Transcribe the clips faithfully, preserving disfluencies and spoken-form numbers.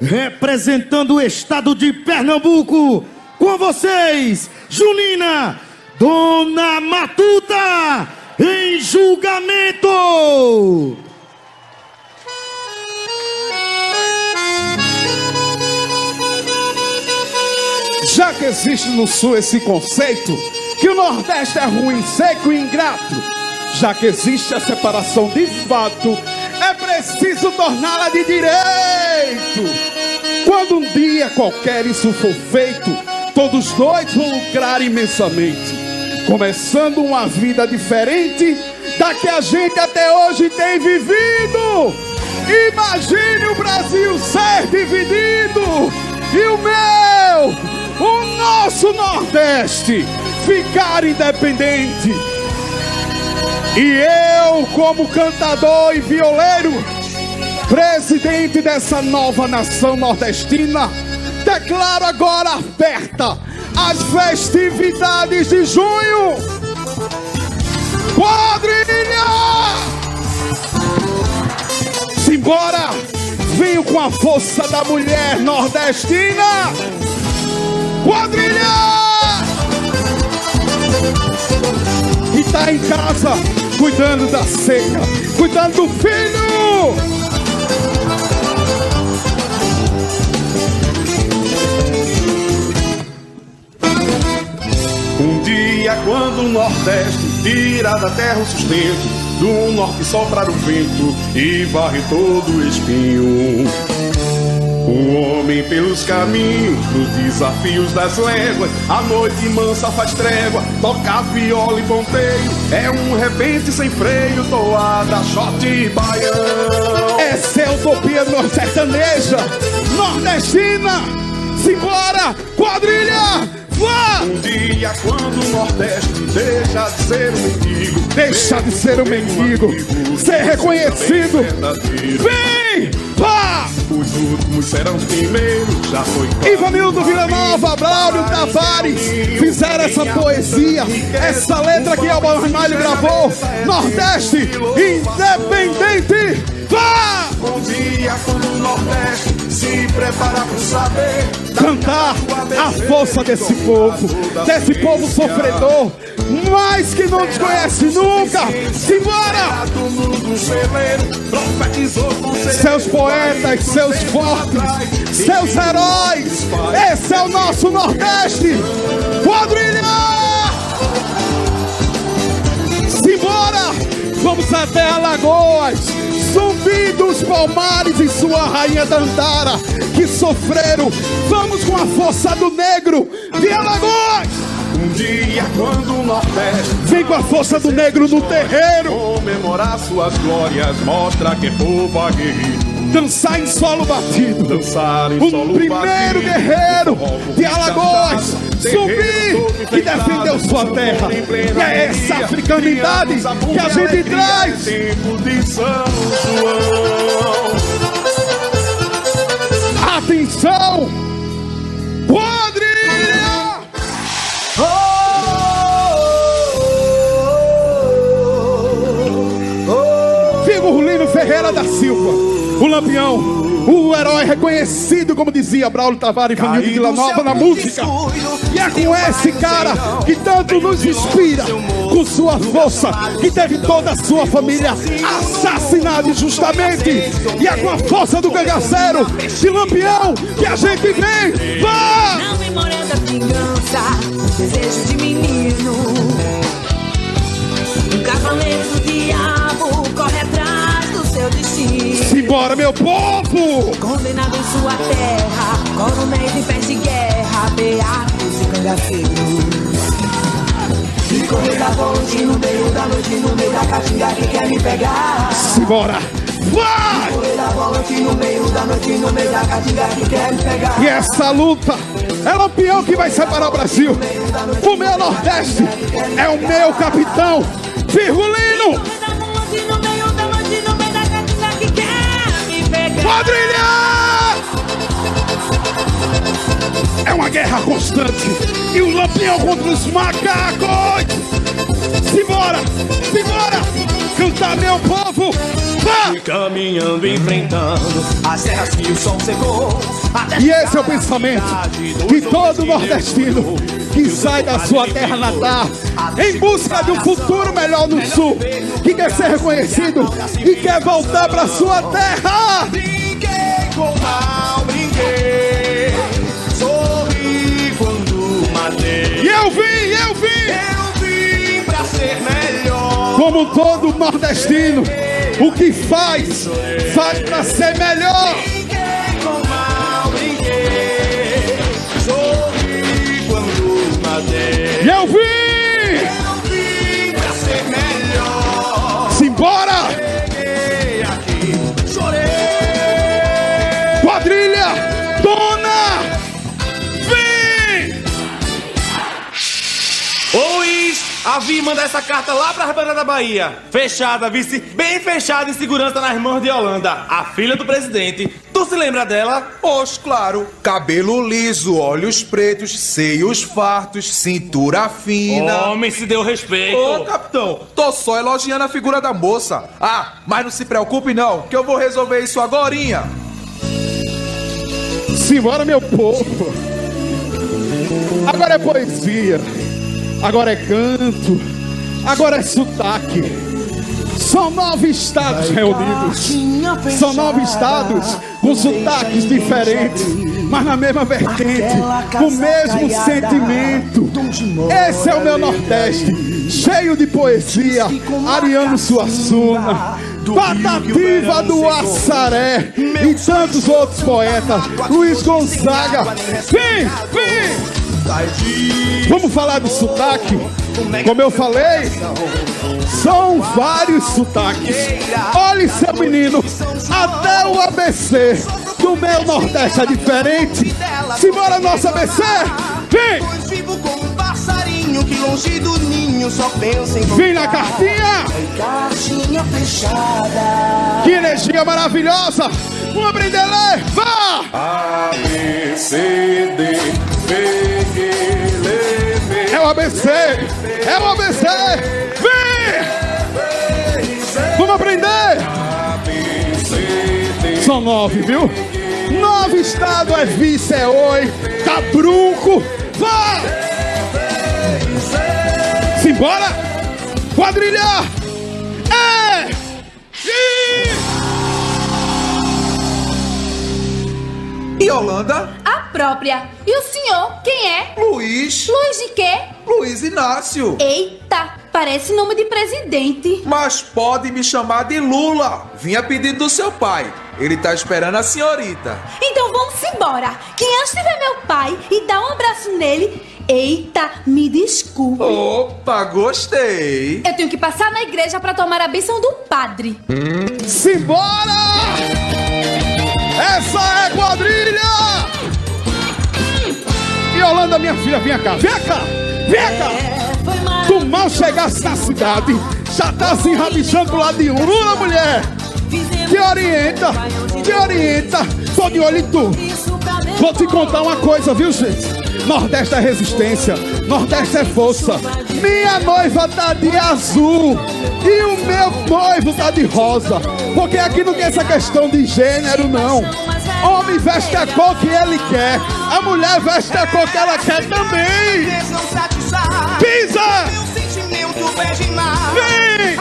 representando o estado de Pernambuco, com vocês, Junina Dona Matuta, em julgamento! Já que existe no Sul esse conceito, que o Nordeste é ruim, seco e ingrato, já que existe a separação de fato, é preciso torná-la de direito. Quando um dia qualquer isso for feito, todos dois vão lucrar imensamente, começando uma vida diferente da que a gente até hoje tem vivido. Imagine o Brasil ser dividido e o meu, o nosso Nordeste, ficar independente. E eu, como cantador e violeiro, presidente dessa nova nação nordestina, declaro agora aberta as festividades de junho. Quadrilha! Simbora! Venho com a força da mulher nordestina. Quadrilha! E tá em casa, cuidando da seca, cuidando do filho. Um dia quando o Nordeste tira da terra o sustento, do norte soprar o vento e varre todo o espinho. O homem pelos caminhos, nos desafios das léguas, a noite mansa faz trégua, toca viola e ponteio, é um repente sem freio, toada, shot e baião. Essa é a utopia norte sertaneja, nordestina, simbora, quadrilha! Um dia quando o Nordeste deixa de ser um mendigo, deixa de ser um mendigo, ser reconhecido, vem, pá! Os últimos serão os primeiros, já foi claro. Ivanildo Vila Nova, Bráulio Tavares fizeram essa poesia, essa letra que o Vanílio gravou, Nordeste independente, vá! Um dia quando o Nordeste se prepara pro saber, cantar a força desse povo, desse povo sofredor, mas que não desconhece nunca. Simbora! Seus poetas, seus fortes, seus heróis, esse é o nosso Nordeste. Quadrilha! Simbora! Vamos até Alagoas, subindo os palmares e sua rainha Dandara, que sofreram. Vamos com a força do negro de Alagoas. Um dia quando o Nordeste vem com a força do negro no terreiro, comemorar suas glórias, mostra que é povo aguerrido. Dançar em solo batido, dançar em solo batido, o primeiro guerreiro de Alagoas, subir que defendeu sua terra. E é essa africanidade que a gente traz. Tempo de São João. Atenção, quadrilha! Oh! Virgulino Ferreira da Silva, o Lampião, o herói reconhecido, como dizia Bráulio Tavares e Vanílio Vila Nova na música. E é com esse cara que tanto nos inspira, com sua força, que teve toda a sua família assassinada injustamente. E é com a força do cangaceiro, de Lampião, que a gente vem. Vá! Não me mora da vingança, desejo de menino, um cavaleiro do diabo corre atrás. Simbora, meu povo! Condenado em sua terra, coronéis em pés de guerra, beatos e cangaceiros. E correr da ponte no meio da noite, no meio da caatinga que quer me pegar. Simbora! Vai! E correr da ponte no meio da noite, no meio da caatinga que quer me pegar. E essa luta é Lampião que vai separar o Brasil. O meu Nordeste é o meu capitão, Virgulino! Quadrilha! É uma guerra constante. E o Lampião contra os macacos. Simbora, simbora, cantar meu povo. E caminhando, enfrentando as terras que o sol secou. E esse é o pensamento de todo nordestino que sai da sua terra natal em busca de um futuro melhor no sul, que quer ser reconhecido e quer voltar para sua terra. Brinquei com mal, brinquei, sorri quando matei. E eu vim, eu vim, eu vim pra ser melhor. Como todo nordestino, o que faz, faz pra ser melhor. E eu vim, eu vim pra ser melhor. Simbora! Cheguei aqui, chorei. Quadrilha Dona Vim! Ô Is, a Vim manda essa carta lá pra Rebanada da Bahia. Fechada, vice, bem fechada em segurança nas mãos de Holanda, a filha do presidente. Tu se lembra dela? Poxa, claro. Cabelo liso, olhos pretos, seios fartos, cintura fina. Homem, se deu respeito. Ô, capitão, tô só elogiando a figura da moça. Ah, mas não se preocupe não, que eu vou resolver isso agorinha. Simbora, meu povo. Agora é poesia, agora é canto, agora é sotaque. São nove estados reunidos, são nove estados com sotaques diferentes, mas na mesma vertente, com o mesmo sentimento. Esse é o meu Nordeste, cheio de poesia. Ariano Suassuna, Patativa do Assaré e tantos outros poetas, Luiz Gonzaga. Vem, vem! Vamos falar de sotaque? Como eu falei, são vários sotaques. Olhe, seu menino, até o A B C do meu Nordeste é diferente. Simbora, nosso A B C! Vem! Vem na cartinha! Que energia maravilhosa! Vamos aprender a ler! Vá! A, B, C, D, B, G, L, B. É o A B C! É o A B C! Vem! Vamos aprender! São nove, viu? Nove estados é vice, é oi, tá bruco, vá! Simbora! Quadrilha! É! E... e Holanda? A própria! E o senhor, quem é? Luiz! Luiz de quê? Luiz Inácio! Eita! Parece nome de presidente. Mas pode me chamar de Lula. Vinha pedido do seu pai. Ele tá esperando a senhorita. Então vamos embora. Quem antes de ver meu pai e dar um abraço nele... Eita, me desculpe. Opa, gostei. Eu tenho que passar na igreja pra tomar a bênção do padre. Simbora! Essa é quadrilha! E Holanda, minha filha, vem cá. Vem cá, vem cá. Tu mal chegasse na cidade, já tá se rabichando pro lado de um. Lula, mulher! Te orienta, te orienta, tô de olho em tu. Vou te contar uma coisa, viu, gente? Nordeste é resistência, Nordeste é força. Minha noiva tá de azul e o meu noivo tá de rosa. Porque aqui não tem essa questão de gênero, não. Homem veste a cor que ele quer, a mulher veste a cor que ela quer também. Pisa! Vem!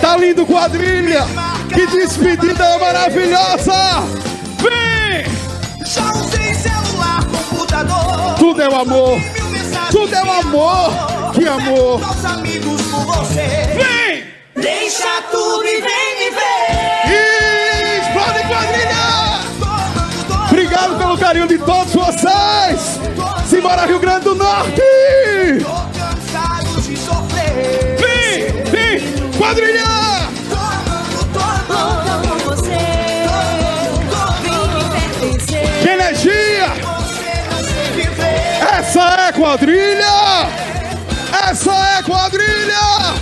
Tá lindo, quadrilha! Que despedida maravilhosa! Vem! Já usei celular, computador. Tudo é o amor! Tudo é o amor! Que amor! Vem! Deixa tudo e vem me ver! Explode, quadrilha! Obrigado pelo carinho de todos vocês! Simbora, Rio Grande do Norte! Tô cansado de sofrer. Vem, vem, quadrilha! Todo, todo, com você. Todo, todo, vem me pertencer. Que energia! Você me vê. Essa é quadrilha! Essa é quadrilha!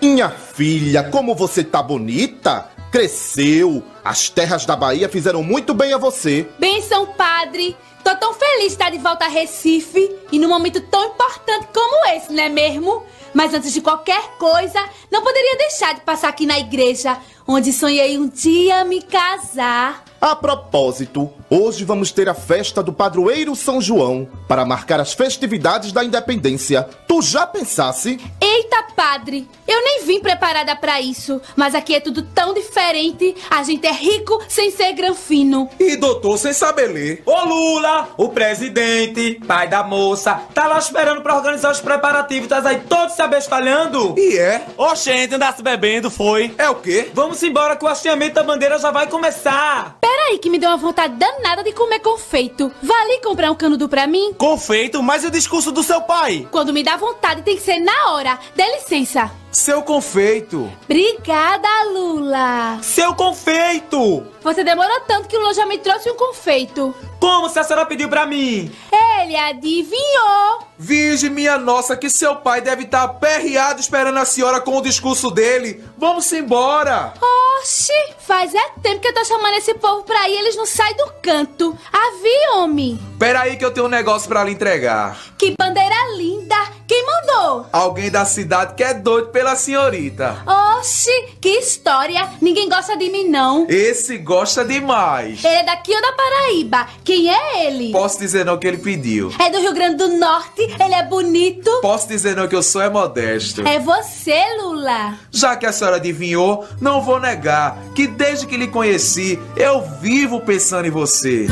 Minha filha, como você tá bonita! Cresceu! As terras da Bahia fizeram muito bem a você. Benção, padre! Tô tão feliz de estar de volta a Recife e num momento tão importante como esse, não é mesmo? Mas antes de qualquer coisa, não poderia deixar de passar aqui na igreja, onde sonhei um dia me casar. A propósito, hoje vamos ter a festa do padroeiro São João, para marcar as festividades da independência. Tu já pensasse? Eita, padre! Eu nem vim preparada pra isso, mas aqui é tudo tão diferente. A gente é rico sem ser granfino. E doutor sem saber ler. Ô Lula, o presidente, pai da moça, tá lá esperando pra organizar os preparativos, tá aí todos se abestalhando. E é? Oxente, andar se bebendo, foi. É o quê? Vamos embora que o hasteamento da bandeira já vai começar. Peraí que me deu uma vontade danada de comer confeito. Vale comprar um canudo pra mim? Confeito? Mas e o discurso do seu pai? Quando me dá vontade tem que ser na hora. Dê licença. Seu confeito. Obrigada, Lula. Seu confeito. Você demorou tanto que o Lula já me trouxe um confeito. Como se a senhora pediu pra mim? Ele adivinhou. Virgem minha nossa, que seu pai deve estar aperreado esperando a senhora com o discurso dele. Vamos embora. Oxi, faz é tempo que eu tô chamando esse povo pra ir, eles não saem do canto. Avi, homem. Peraí que eu tenho um negócio pra lhe entregar. Que bandeira linda. Quem mandou? Alguém da cidade que é doido pela senhorita. Oxi, que história. Ninguém gosta de mim, não. Esse gosta demais. Ele é daqui ou da Paraíba? Quem é ele? Posso dizer não que ele pediu. É do Rio Grande do Norte. Ele é bonito. Posso dizer não que eu sou é modesto. É você, Lula. Já que a senhora adivinhou, não vou negar que desde que lhe conheci, eu vivo pensando em você.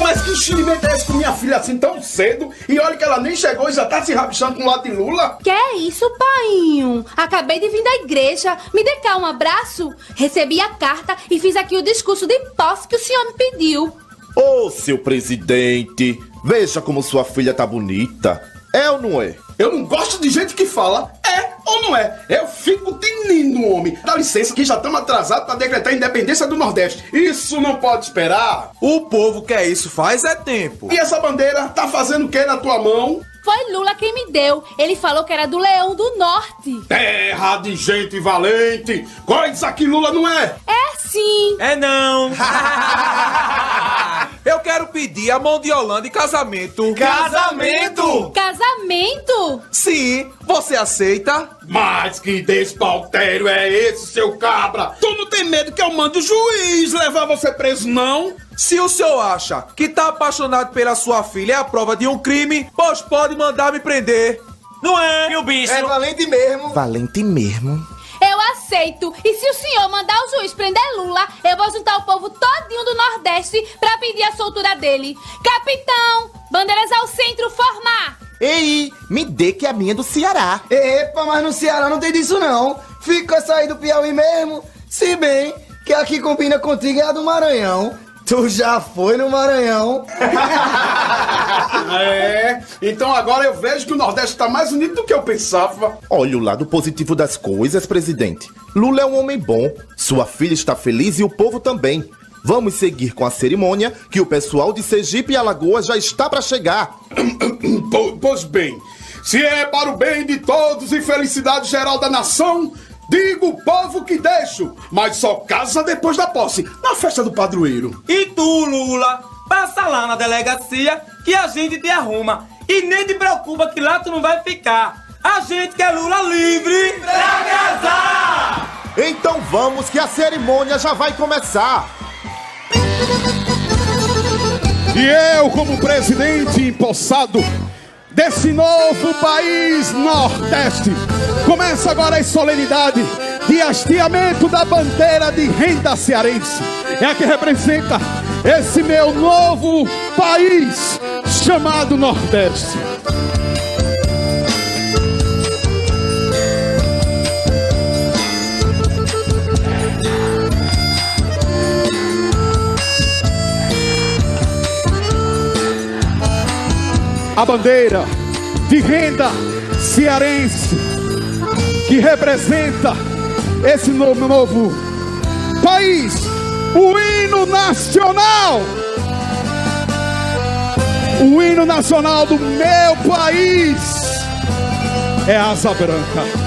Mas que xinimento é esse com minha filha assim tão cedo? E olha que ela nem chegou e já tá se rabichando com o lado de Lula. Que é isso, painho? Acabei de vir da igreja. Me dê cá um abraço. Recebi a carta e fiz aqui o discurso de posse que o senhor me pediu. Ô, seu presidente, veja como sua filha tá bonita. É ou não é? Eu não gosto de gente que fala é ou não é. Eu fico tinindo, homem. Dá licença que já estamos atrasados para decretar a independência do Nordeste. Isso não pode esperar. O povo quer isso faz é tempo. E essa bandeira tá fazendo o que na tua mão? Foi Lula quem me deu. Ele falou que era do Leão do Norte. Terra de gente valente. Coisa que Lula não é. É sim. É não. Eu quero pedir a mão de Holanda em casamento. Casamento? Casamento? Sim, você aceita? Mas que despautério é esse, seu cabra? Tu não tem medo que eu mande o juiz levar você preso, não? Se o senhor acha que tá apaixonado pela sua filha é a prova de um crime, pois pode mandar me prender. Não é, meu bicho? É valente mesmo. Valente mesmo. Eu aceito. E se o senhor mandar o juiz prender Lula, eu vou juntar o povo todinho do Nordeste pra pedir a soltura dele. Capitão, bandeiras ao centro, formar. Ei, me dê que a minha é do Ceará. Epa, mas no Ceará não tem disso não. Fica sair do Piauí mesmo. Se bem que a que combina contigo é a do Maranhão. Tu já foi no Maranhão? É, então agora eu vejo que o Nordeste tá mais unido do que eu pensava. Olha o lado positivo das coisas, presidente. Lula é um homem bom, sua filha está feliz e o povo também. Vamos seguir com a cerimônia que o pessoal de Sergipe e Alagoas já está para chegar. Pois bem, se é para o bem de todos e felicidade geral da nação... Digo o povo que deixo, mas só casa depois da posse, na festa do padroeiro. E tu, Lula, passa lá na delegacia que a gente te arruma. E nem te preocupa que lá tu não vai ficar. A gente quer Lula livre pra casar! Então vamos que a cerimônia já vai começar. E eu, como presidente empossado desse novo país Nordeste, começa agora a solenidade de hasteamento da bandeira de renda cearense. É a que representa esse meu novo país chamado Nordeste. A bandeira de renda cearense que representa esse novo, novo país, o hino nacional, o hino nacional do meu país é Asa Branca.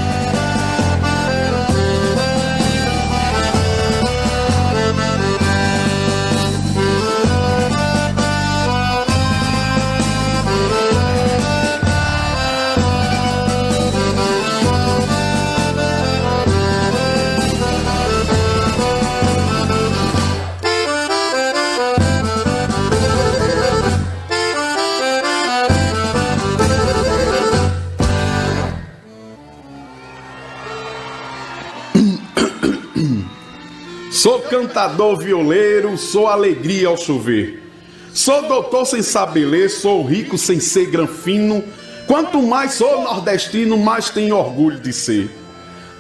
Sou cantador violeiro, sou alegria ao chover. Sou doutor sem saber ler, sou rico sem ser granfino. Quanto mais sou nordestino, mais tenho orgulho de ser.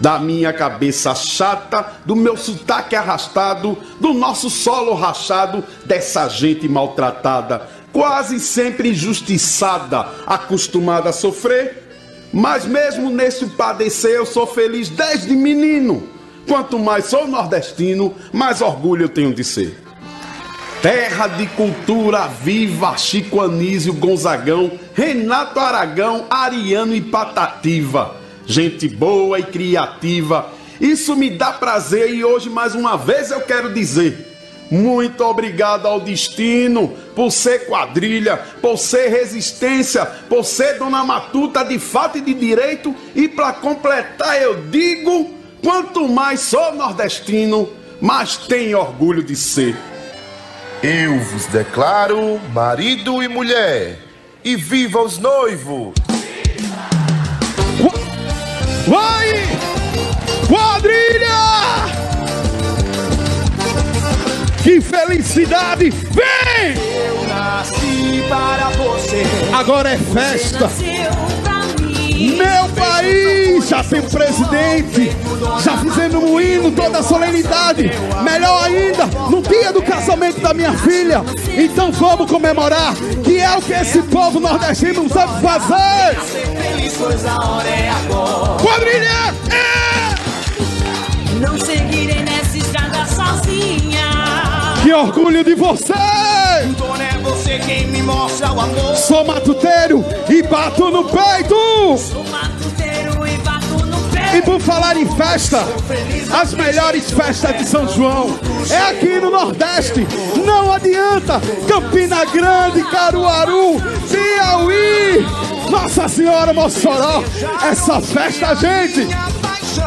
Da minha cabeça chata, do meu sotaque arrastado, do nosso solo rachado, dessa gente maltratada, quase sempre injustiçada, acostumada a sofrer. Mas mesmo nesse padecer eu sou feliz desde menino. Quanto mais sou nordestino, mais orgulho eu tenho de ser. Terra de cultura viva, Chico Anísio, Gonzagão, Renato Aragão, Ariano e Patativa. Gente boa e criativa, isso me dá prazer e hoje mais uma vez eu quero dizer muito obrigado ao destino por ser quadrilha, por ser resistência, por ser Dona Matuta de fato e de direito. E para completar eu digo, quanto mais sou nordestino, mais tenho orgulho de ser. Eu vos declaro marido e mulher, e viva os noivos! Vai! Quadrilha! Que felicidade! Vem! Eu nasci para você. Agora é festa. Meu país, já sem presidente, já fizendo um hino, toda a solenidade. Melhor ainda, no dia do casamento da minha filha. Então vamos comemorar, que é o que esse povo nordestino sabe fazer. Quadrilha! É! Não seguirei nessa estrada sozinha. Que orgulho de você! Você quem me mostra o amor. Sou matuteiro e bato no peito. Sou matuteiro e bato no peito. E por falar em festa, as melhores festas de São João é aqui no Nordeste. Não adianta, Campina Grande, Caruaru, Piauí, Nossa Senhora Mossoró. Essa festa, gente,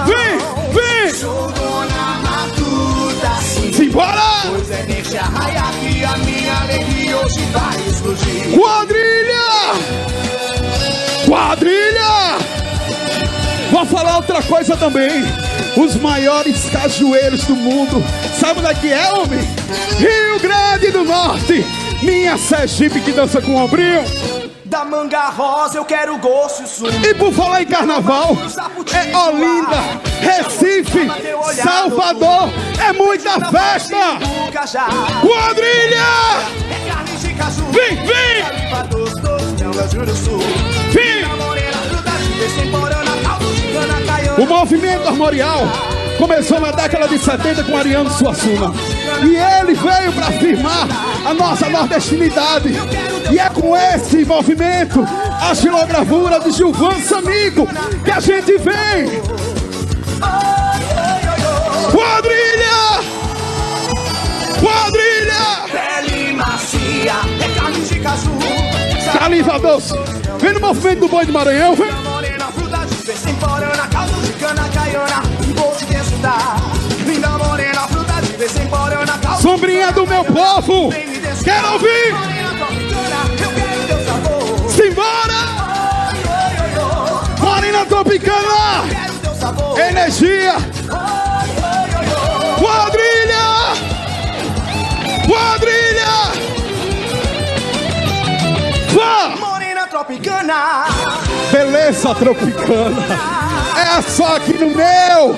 vem, vem. Sou Dona Matuta. Simbora. Pois é neste arraia que a minha alegria hoje vai explodir. Quadrilha! Quadrilha! Vou falar outra coisa também. Os maiores cajueiros do mundo, sabe onde é que é, homem? Rio Grande do Norte. Minha Sergipe que dança com o ombrinho. Da manga rosa eu quero o gosto e o sumo. E por falar em carnaval, é Olinda, Recife, Salvador. É muita festa. Quadrilha! Vem, vem! Vem! O movimento armorial começou na década de setenta com Ariano Suassuna. E ele veio para afirmar a nossa nordestinidade. E é com esse movimento, a xilogravura do Gilvan Samico, que a gente vem! Quadrilha! Quadrilha! Caliva doce, vem no movimento do boi do Maranhão, vem! Sombrinha do meu povo, quero ouvir! Simbora! Morena Tropicana! Energia! Quadrilha! Quadrilha! Morena Tropicana. Beleza Tropicana. É só aqui no meu,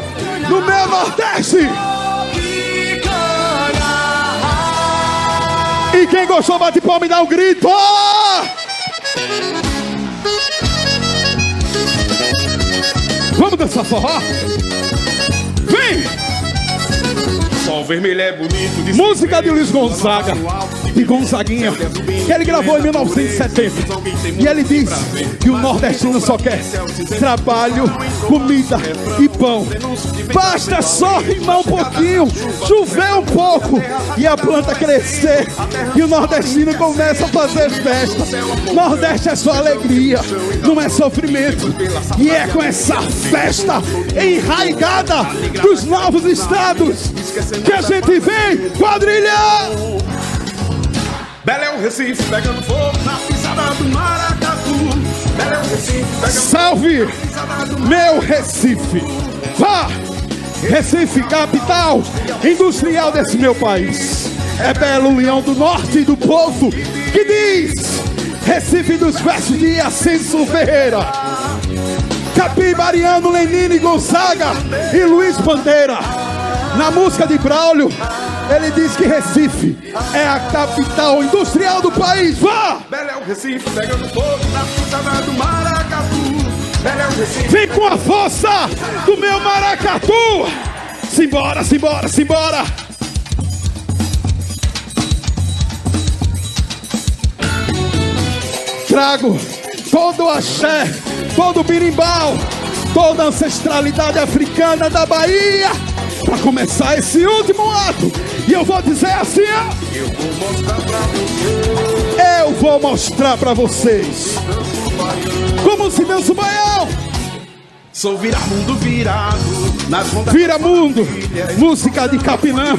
no meu Nordeste. E quem gostou bate palma e dá um grito. Vamos dançar forró? Vem! Sol vermelho é bonito de música de Luiz Gonzaga, de Gonzaguinha, que ele gravou em mil novecentos e setenta. E ele diz que o nordestino só quer trabalho, comida e pão. Basta só rimar um pouquinho, chover um pouco e a planta crescer. E o nordestino começa a fazer festa. Nordeste é só alegria, não é sofrimento. E é com essa festa enraizada dos novos estados que a gente vem, quadrilha! Bela é o Recife, pegando fogo na pisada do maracatu. Bela é o Recife, pegando fogo na pisada do maracatu. Salve, meu Recife! Vá! Recife, capital industrial desse meu país. É belo leão do norte e do povo que diz: Recife dos versos de Ascenso Ferreira, Capim Mariano, Lenine Gonzaga e Luiz Bandeira. Na música de Bráulio, ele diz que Recife é a capital industrial do país. Vá! Belo é o Recife, pegando fogo na puta do Maracatu. Belo é o Recife. Vem com a força do meu Maracatu! Simbora, simbora, simbora! Trago todo o axé, todo o birimbau, toda a ancestralidade africana da Bahia pra começar esse último ato. E eu vou dizer assim, ó. Eu vou mostrar pra vocês. Eu vou mostrar pra vocês como se dança o baião. Sou viramundo virado nas rondas. Viramundo, música de Capinã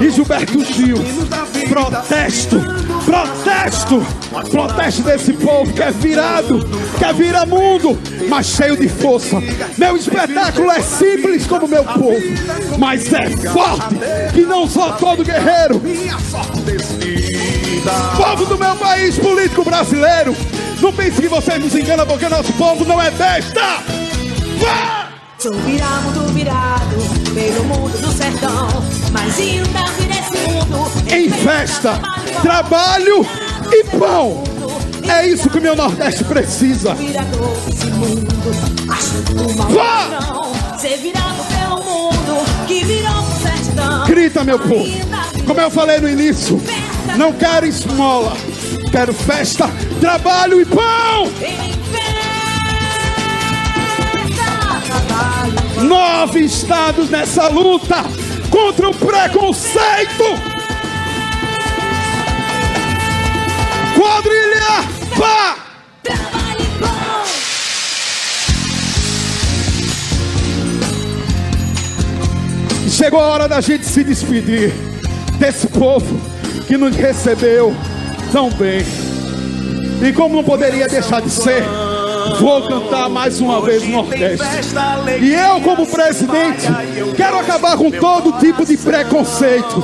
e Gilberto Gil. Protesto, protesto, protesto desse povo que é virado, que é viramundo, mas cheio de força. Meu espetáculo é simples como meu povo, mas é forte, que não sou todo guerreiro. Povo do meu país político brasileiro, não pense que vocês nos enganam, porque nosso povo não é besta. Vá! Sou viramundo virado pelo mundo do sertão, mas ainda nesse mundo em festa, trabalho e pão. É isso que meu Nordeste precisa. Vá! Ser virado pelo mundo que virou o sertão. Grita, meu povo. Como eu falei no início, não quero esmola, quero festa, trabalho e pão. Nove estados nessa luta contra o preconceito. Quadrilha, pá! Chegou a hora da gente se despedir desse povo que nos recebeu tão bem. E como não poderia deixar de ser, vou cantar mais uma vez o Nordeste. E eu, como presidente, quero acabar com todo tipo de preconceito.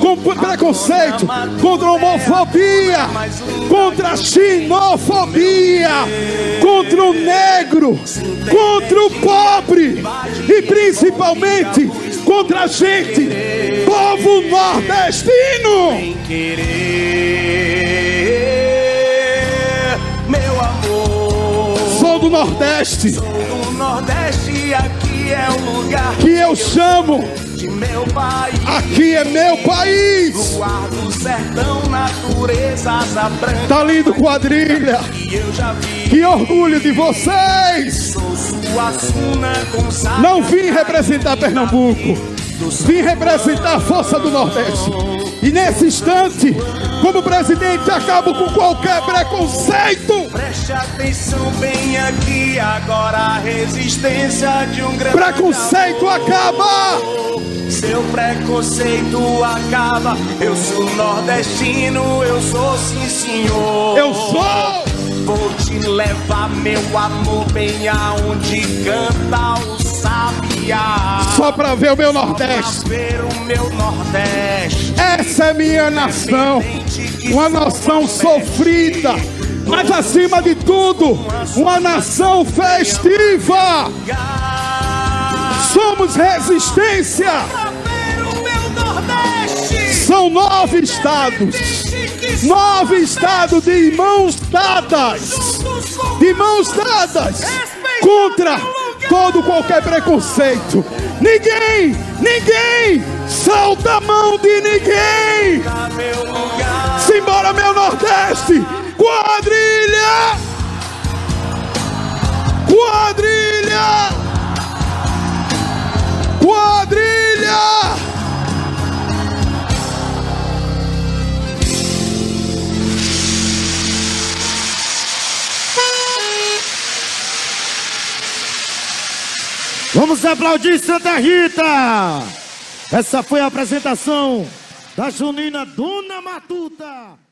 Com preconceito contra a homofobia, contra a xenofobia, contra o negro, contra o pobre e principalmente contra a gente, povo nordestino. Do Nordeste. Sou do Nordeste, aqui é o lugar que eu chamo de meu país. Aqui é meu país. No ar do sertão, natureza asa branca. Tá lindo, quadrilha. Que eu já vi. Que orgulho de vocês. Sou Suassuna, Gonzaga. Não vim representar Pernambuco. Vim representar a força do Nordeste. E nesse instante, como presidente, acabo com qualquer preconceito. Preste atenção bem aqui agora, a resistência de um grande preconceito amor. Acaba. Seu preconceito acaba. Eu sou nordestino, eu sou sim senhor. Eu sou. Vou te levar, meu amor, bem aonde canta o sabiá. Só pra ver o meu Nordeste. Só pra ver o meu Nordeste. Essa é minha nação. Uma nação sofrida, mas acima de tudo, uma nação festiva. Somos resistência. São nove estados. Nove estados de mãos dadas, de mãos dadas, contra todo qualquer preconceito. Ninguém, ninguém solta a mão de ninguém. Simbora, meu Nordeste. Quadrilha, quadrilha, quadrilha. Vamos aplaudir Santa Rita! Essa foi a apresentação da Junina Dona Matuta.